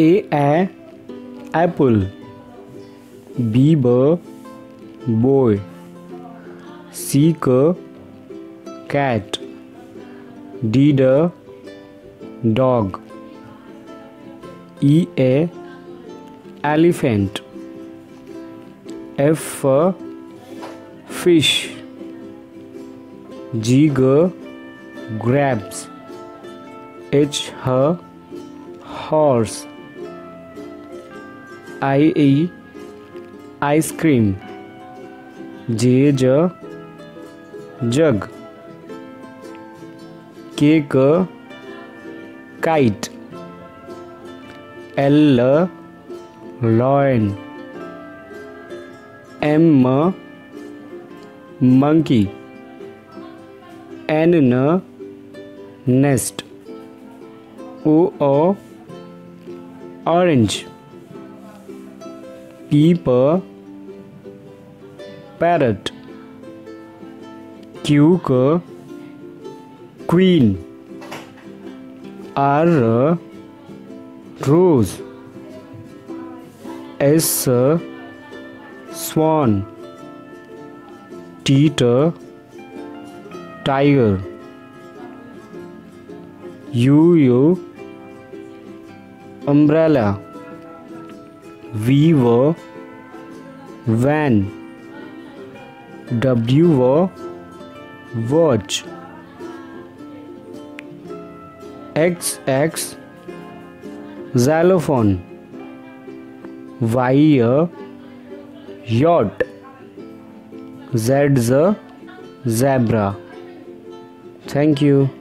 A. Apple. B. Boy. C. Cat. D. Dog. E. Elephant. F. Fish. G. Grabs. H. Horse. I. Ice cream. J. Jug. K. Kite. L. Lion. M. Monkey. N. Nest. O. Orange. P. Parrot. Q. Queen. R. Rose. S. Swan. T. Tiger. U. Umbrella. V. Van. W. Watch. X. Xylophone. Y. Yacht. Z. Zebra. Thank you.